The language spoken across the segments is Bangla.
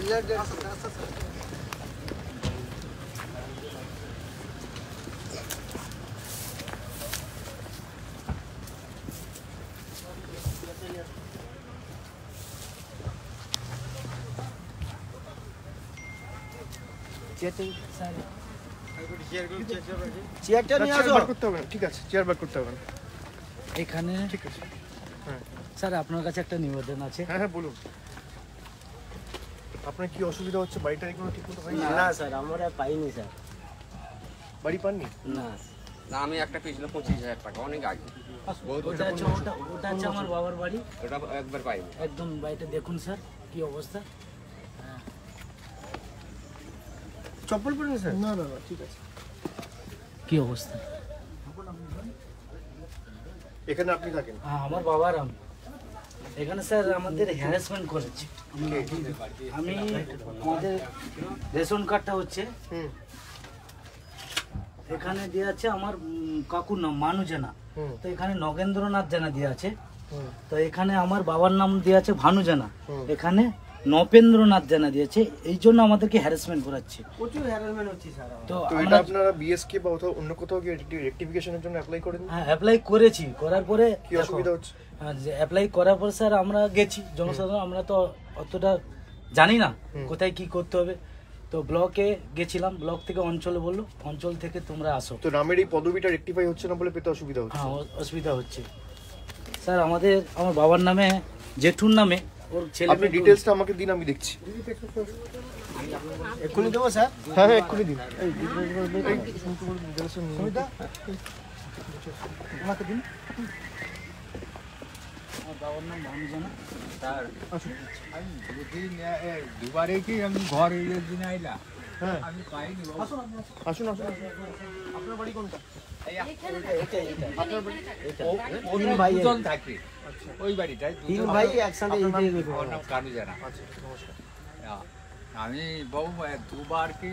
अवस्था चप्पल पड़े सर ना ना ठीक है की अवस्था এখানে আপনি থাকেন হ্যাঁ আমার বাবা রাম এখানে স্যার আমাদের হ্যারাসমেন্ট করেছে আমি আমাদের রেশন কার্ডটা হচ্ছে এখানে দেয়া আছে আমার কাকুর নাম মানুজানা তো এখানে নগেন্দ্রনাথ জানা দেয়া আছে তো এখানে আমার বাবার নাম দেয়া আছে ভানুজানা এখানে নপেন্দ্রনাথ জানা দিয়েছে এইজন্য আমাদেরকে হ্যারাসমেন্ট করাচ্ছে প্রচুর হ্যারাসমেন্ট হচ্ছে স্যার তো এটা আপনারা বিএসকে বা অন্য কোথাও গিয়ে রেকটিফিকেশনের জন্য অ্যাপ্লাই করেন হ্যাঁ অ্যাপ্লাই করেছি করার পরে কি অসুবিধা হচ্ছে হ্যাঁ যে অ্যাপ্লাই করার পর স্যার আমরা গেছি জনসাধারণ আমরা তো অতটা জানি না কোথায় কি করতে হবে তো ব্লকে গেছিলাম ব্লক থেকে অঞ্চলে বলল অঞ্চল থেকে তোমরা আসো তো নামের এই পদবিটা রেকটিফাই হচ্ছে না বলে পেতে অসুবিধা হচ্ছে হ্যাঁ অসুবিধা হচ্ছে স্যার আমাদের আমার বাবার নামে জেঠুর নামে और चेले अपनी डिटेल्स तो আমাকে দিন আমি দেখছি এক্ষুনি দেব স্যার হ্যাঁ হ্যাঁ এক্ষুনি দিন এই ডিটেলস সুবিধা আমাকে দিন আমার বাবার নাম ভানুজানা স্যার আসুন আমি দুদিন দুবারে কি আমি ঘর এর দিন আইলা হ্যাঁ আমি পাইনি আসুন আসুন আসুন আপনার বাড়ি কোনটা এই এটা এটা আপনার বাড়ি ওই ভাই একজন থাকে ওই বাড়িটাই তিন ভাই একসাথে এই যে ওর নাম কানুজানা আচ্ছা নমস্কার আমি বহু দুবার কি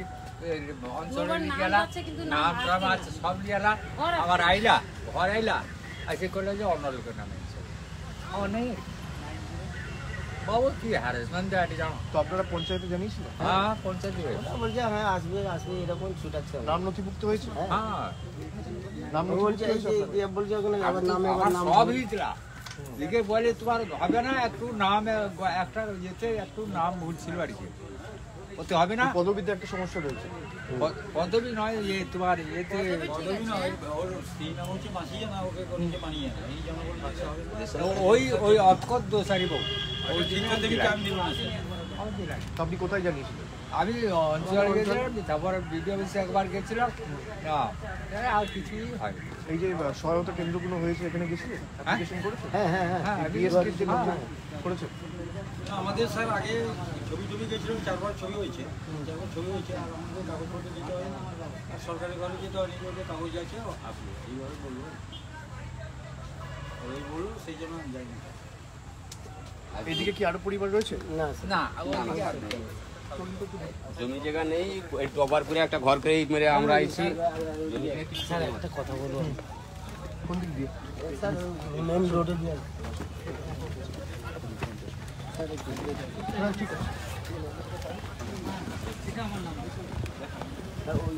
অঞ্চলে গেলা নাম গ্রাম আছে সব লিয়ালা আবার আইলা ঘর আইলা আইছে কইলো যে অন্য লোকের নামে অনেক বাবা কি হ্যারাসমেন্ট আইডি জানো তো আপনারা পঞ্চায়েতে জানিয়েছিল হ্যাঁ পঞ্চায়েতে বলছে হ্যাঁ আসবে আসবে এরকম ছুটাচ্ছে নাম নথিভুক্ত হয়েছে হ্যাঁ নাম বলছে এই বলছে ওখানে আমার নামে আমার নাম সব হইছিলা লিখে বলে তোমার হবে না একটু নাম একটা যেতে একটু নাম ভুল ছিল আর কি ওতে হবে না পদবিতে একটা সমস্যা হয়েছে পদবি নয় এই তোমার এতে পদবি নয় ওর তিন নাম হচ্ছে মাসিয়া না ওকে কোন যে মানিয়ে এই জানা বল ভাষা হবে ওই ওই অক্ষর দোসারি বউ ওই জিনিসটা থেকে কাম নিব না আর দিলা আপনি কোথায় জানিয়েছিল আমি অঞ্চলে গেছিলাম তারপর ভিডিও অফিসে একবার গেছিলাম না আরে আর কিছু হয় এই যে সহায়তা কেন্দ্রগুলো হয়েছে এখানে গিয়েছিলেন অ্যাপ্লিকেশন করেছেন হ্যাঁ হ্যাঁ হ্যাঁ বিএসকে যে করেছেন আমাদের স্যার আগে ছবি ছবি গেছিলাম চারবার ছবি হয়েছে যখন ছবি হয়েছে আর আমাদের কাগজপত্র দিতে হয় আর সরকারি ঘরে যেতে হয় নিজের কাগজ আছে আপনি এইভাবে বলবেন ওই বলুন সেই জন্য আমি জানি এদিকে কি আরো পরিবার রয়েছে না না জমি জায়গা নেই এই ডোবারপুরে একটা ঘর করে মেরে আমরা আইছি স্যার একটা কথা বলবো কোন দিক দিয়ে স্যার মেইন রোডে দিয়ে স্যার ঠিক আছে ঠিক আমার নাম স্যার ওই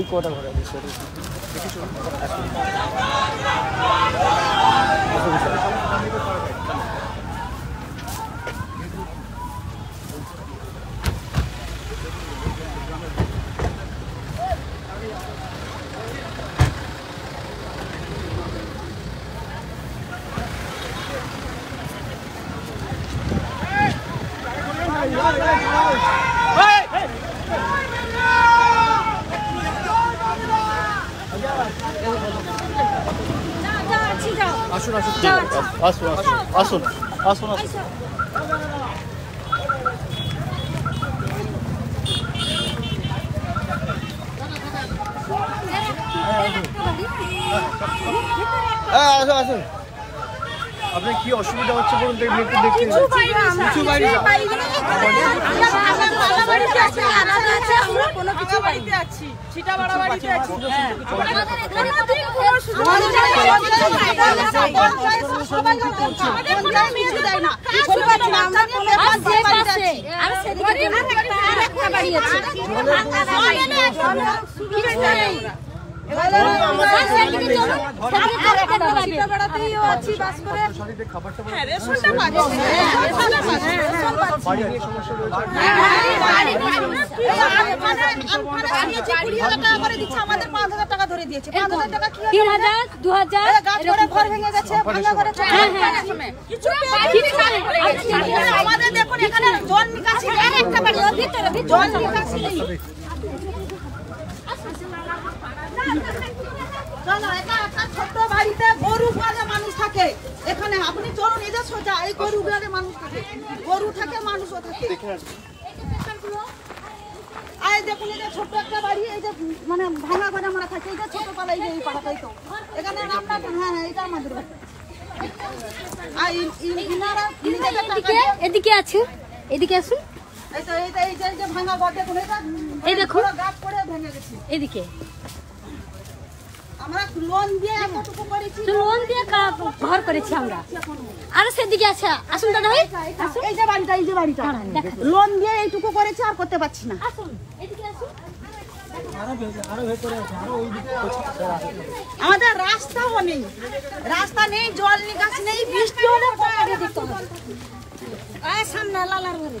एक कोटा भरा है सर আসুন আসুন আসুন আসুন আসুন আপনি কি অসুবিধা হচ্ছে বলুন দেখি একটু দেখি কিছু বাইরে আমরা ভালো বাড়িতে আছি আলাদা আছে আমরা কোনো কিছু বাড়িতে আছি ছিটা বড় বাড়িতে আছি আমাদের এখানে কোনো সুযোগ নেই না কিছু বাড়ি না আমরা কোনো যে পাশে আর সেদিকে একটা বাড়ি আছে কিছু নেই জল चलो এটা একটা ছোট বাড়িতে গরু পালে মানুষ থাকে এখানে আপনি চলুন এই যে সোজা এই গরু গারে মানুষ থাকে গরু থাকে মানুষও থাকে এই দেখুন এটা ছোট একটা বাড়ি এই যে মানে ভাঙা ভাঙা মারা থাকে এই যে ছোট পালে এই পাড়াটাই তো এখানে আমরা হ্যাঁ এটা আমাদের আর ইনারা এদিকে এদিকে আছে এদিকে আসুন এই তো এই যে ভাঙা ঘর দেখুন এটা এই দেখুন গাছ পড়ে ভেঙে গেছে এদিকে আমরা লোন দিয়ে কতটুকু করেছি লোন দিয়ে ঘর করেছি আমরা আর সেদিকে আছে আসুন দাদা ভাই এই যে বাড়িটা লোন দিয়ে এইটুকু করেছি আর করতে পারছি না আসুন এদিকে আসুন আমাদের রাস্তাও নেই রাস্তা নেই জল নিকাশি নেই বৃষ্টি হলে কয় আগে দিতে হবে আয় সামনে লালার ঘরে